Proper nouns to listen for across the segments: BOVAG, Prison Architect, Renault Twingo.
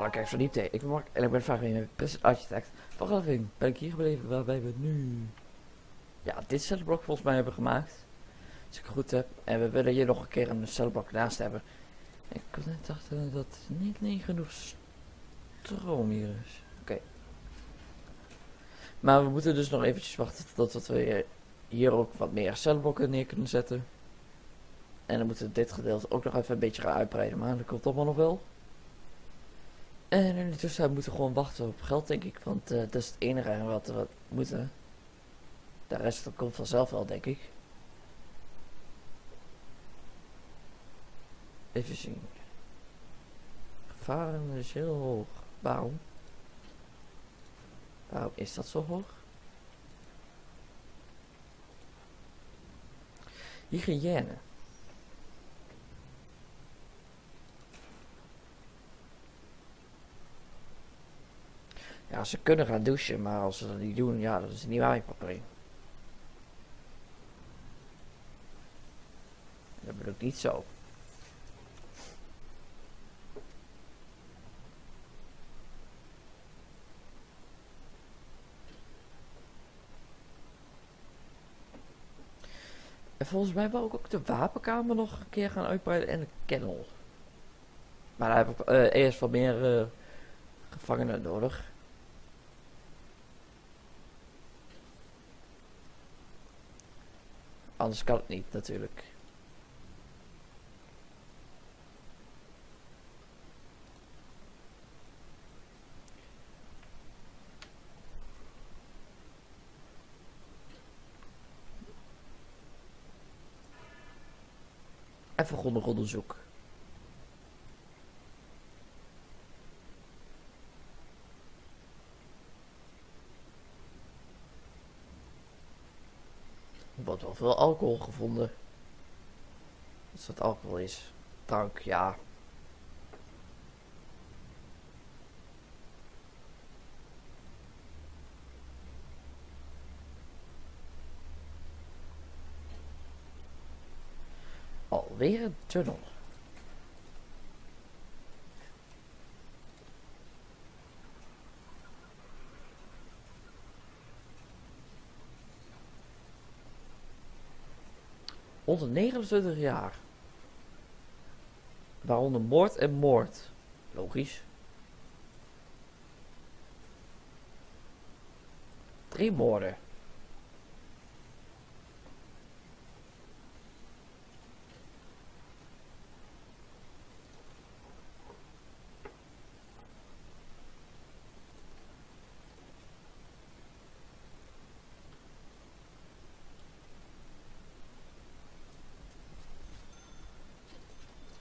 Hallo kijkers van Diepte, ik ben Mark en ik ben vandaag weer met Prison Architect. Vanaf in ben ik hier gebleven waarbij we nu... ja, dit cellenblok volgens mij hebben gemaakt. Als ik het goed heb. En we willen hier nog een keer een cellenblok naast hebben. Ik had net achter dat niet genoeg stroom hier is. Oké. Maar we moeten dus nog eventjes wachten tot we hier ook wat meer cellenblokken neer kunnen zetten. En dan moeten we dit gedeelte ook nog even een beetje gaan uitbreiden. Maar dat komt allemaal nog wel. En in de tussentijd moeten we gewoon wachten op geld, denk ik, want dat is het enige wat we moeten. De rest dat komt vanzelf wel, denk ik. Even zien. Gevaren is heel hoog. Waarom? Waarom is dat zo hoog? Hygiëne. Ja, ze kunnen gaan douchen, maar als ze dat niet doen, ja, dat is niet mijn probleem. Dat bedoel ik niet zo. En volgens mij wou ik ook de wapenkamer nog een keer gaan uitbreiden en de kennel. Maar daar heb ik eerst wat meer gevangenen nodig. Anders kan het niet, natuurlijk. Even grondig onderzoek. Wordt wel veel alcohol gevonden. Als dat alcohol is. Drank, ja. Alweer een tunnel. Onder 29 jaar. Waaronder moord en moord. Logisch. 3 moorden.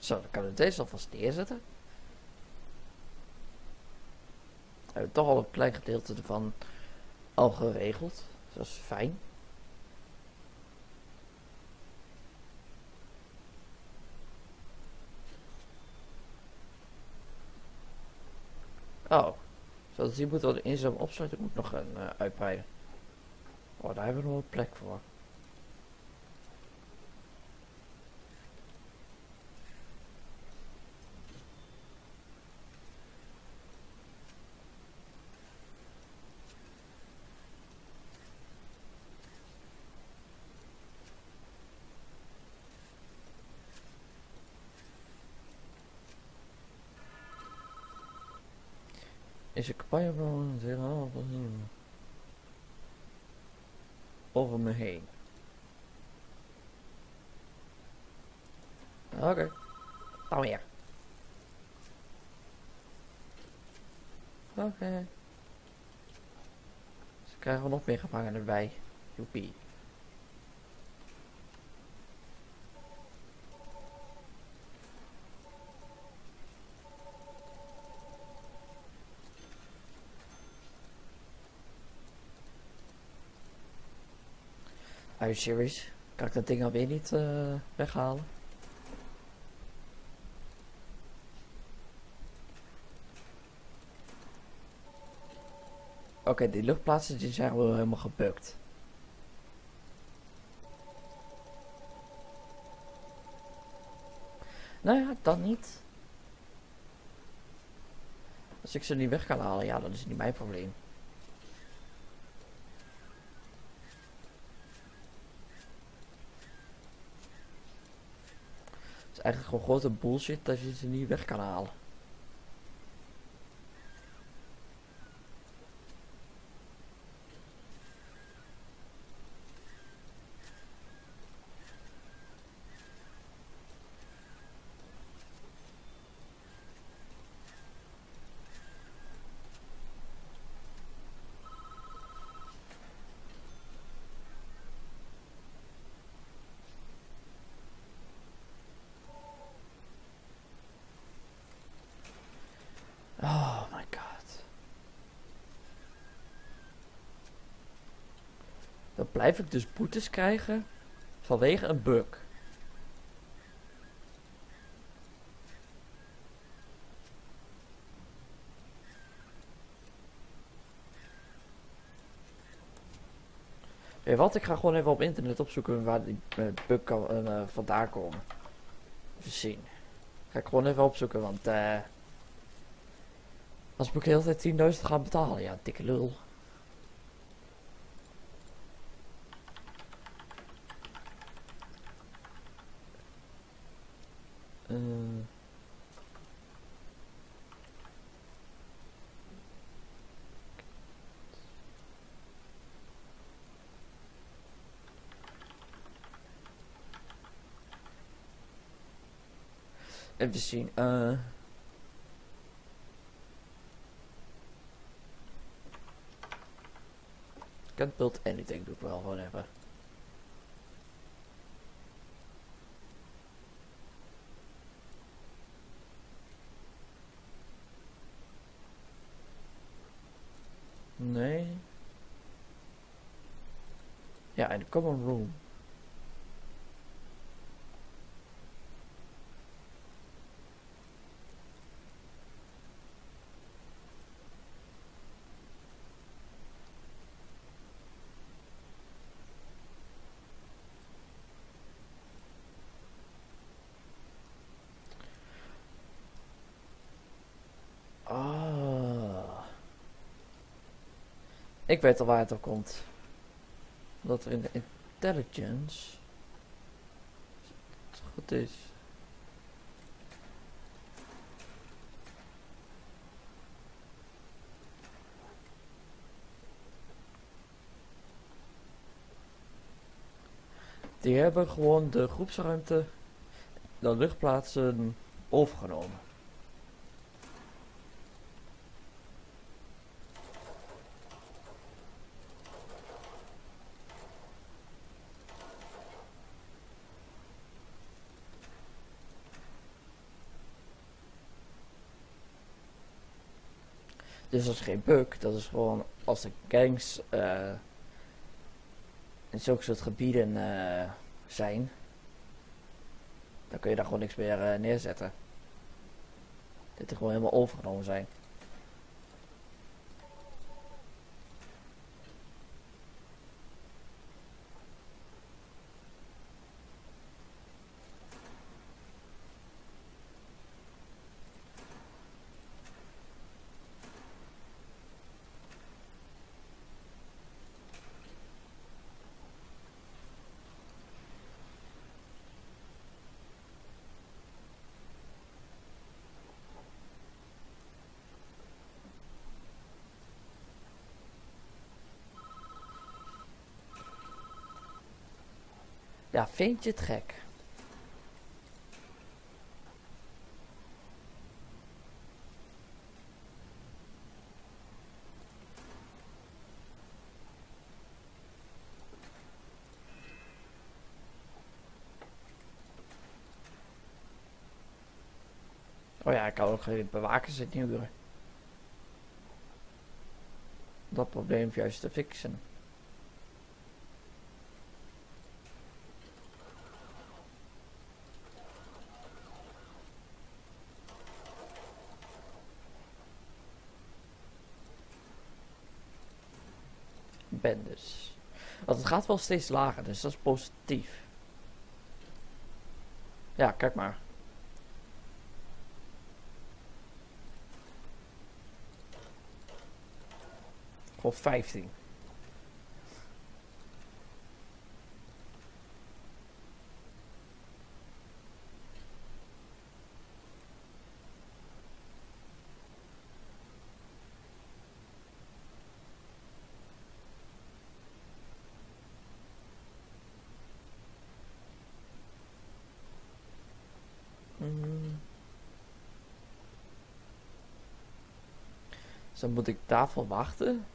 Zo, dan kan ik deze alvast neerzetten. We hebben toch al een klein gedeelte ervan al geregeld. Dat is fijn. Oh, zoals je moet wel de inzaam opsluiten. Ik moet nog een uitbreiden. Oh, daar hebben we nog een plek voor. Is een campagne helemaal over me heen. Oké, dan weer. Oké. Ze krijgen we nog meer gevangenen bij. Joepie. Are you serious? Kan ik dat ding alweer niet weghalen? Oké, die luchtplaatsen die zijn wel helemaal gebukt. Nou ja, dan niet. Als ik ze niet weg kan halen, ja, dan is het niet mijn probleem. Het is eigenlijk gewoon grote bullshit dat je ze niet weg kan halen. Blijf ik dus boetes krijgen vanwege een bug. Weet je wat? Ik ga gewoon even op internet opzoeken waar die bug kan, vandaan komen. Even zien. Ga ik gewoon even opzoeken, want als ik de hele tijd 10.000 gaan betalen, ja, dikke lul. Even zien, Can't build anything, doe ik wel gewoon even. Nee. Ja, in de common room. Ik weet al waar het op komt. Dat er in de intelligence. Als het goed is. Die hebben gewoon de groepsruimte. De luchtplaatsen overgenomen. Dus dat is geen bug, dat is gewoon als de gangs in zulke soort gebieden zijn, dan kun je daar gewoon niks meer neerzetten. Dit er gewoon helemaal overgenomen zijn. Ja, vind je het gek? Oh ja, ik kan ook geen bewakers inhuren. Dat probleem juist te fixen. Dus. Want het gaat wel steeds lager, dus dat is positief. Ja, kijk maar. Of 15. Dus dan moet ik daarvoor wachten.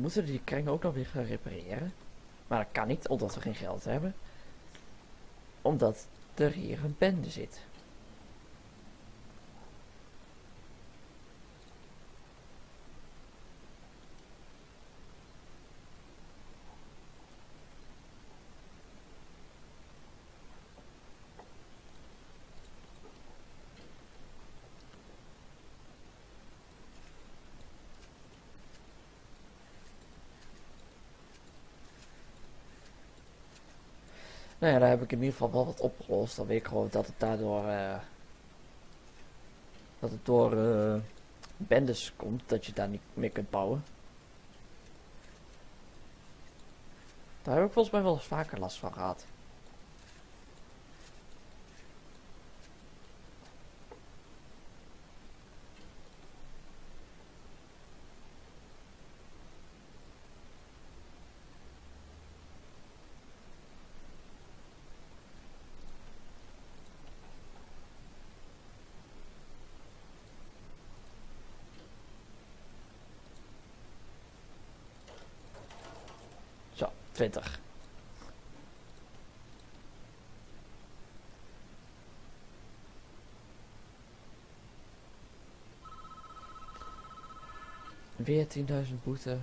Moeten we die kring ook nog weer gaan repareren. Maar dat kan niet, omdat we geen geld hebben. Omdat er hier een bende zit. Nou ja, daar heb ik in ieder geval wel wat opgelost. Dan weet ik gewoon dat het daardoor... dat het door bendes komt, dat je daar niet meer kunt bouwen. Daar heb ik volgens mij wel eens vaker last van gehad. Zo, 20. Weer 10.000 boete.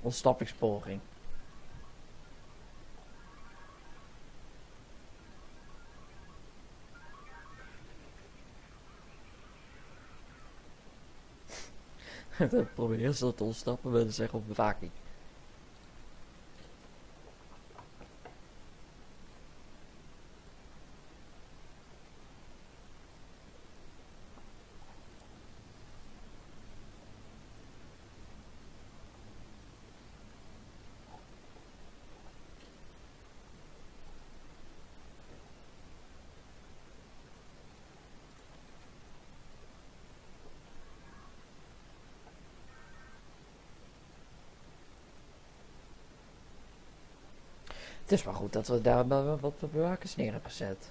Ontsnappingspoging. We proberen ze te ontsnappen, maar dat is echt op vaak niet. Het is maar goed dat we daar maar wat bewakers neer hebben gezet.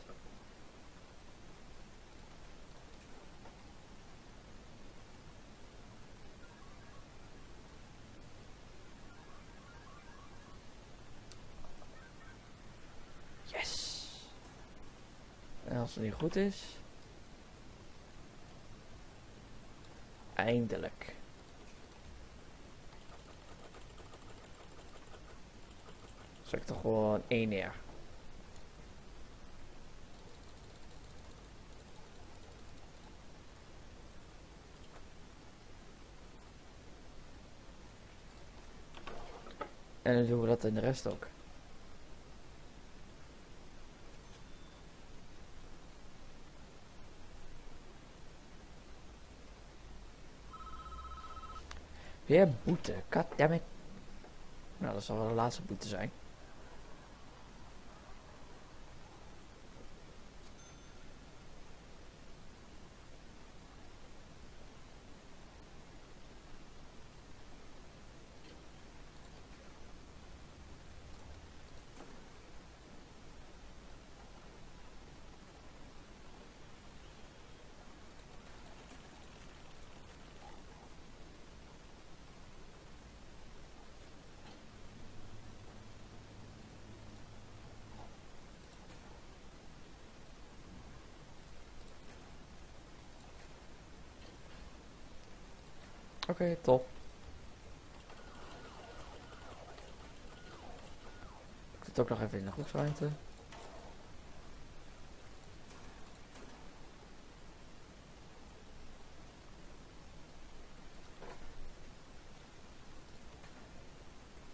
Yes! En als het niet goed is... Eindelijk. Zet ik er gewoon 1 neer. En dan doen we dat in de rest ook. Weer boete, goddammit. Nou, dat zal wel de laatste boete zijn. Oké, top. Ik zit ook nog even in de groepsruimte.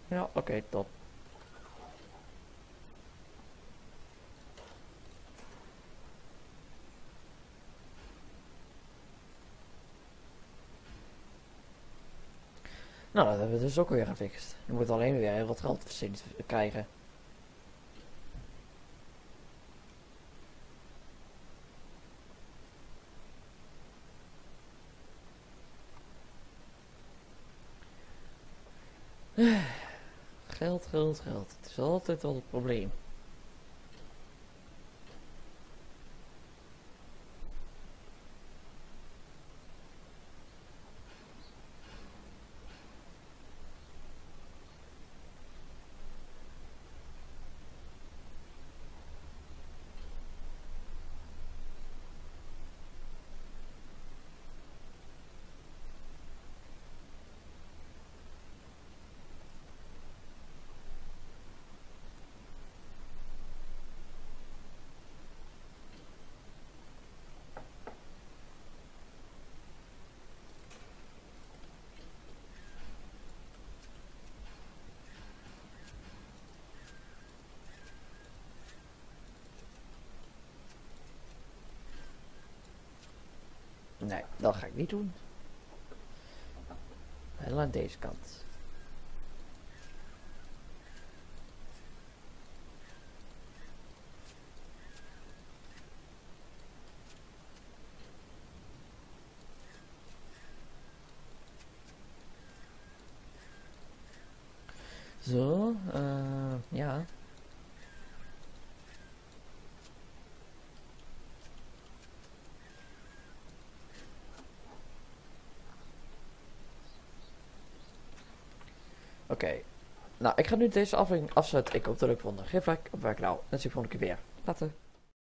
Ja, oké, top. Nou, dat hebben we dus ook weer gefixt. Je moet alleen weer heel wat geld krijgen. Geld, geld, geld. Het is altijd wel het probleem. Nee, dat ga ik niet doen. Helemaal aan deze kant. Zo, ja. Oké, nou ik ga nu deze aflevering afzetten. Ik hoop dat ik vond. Geef like op waar ik nou. En zie je volgende keer weer. Later.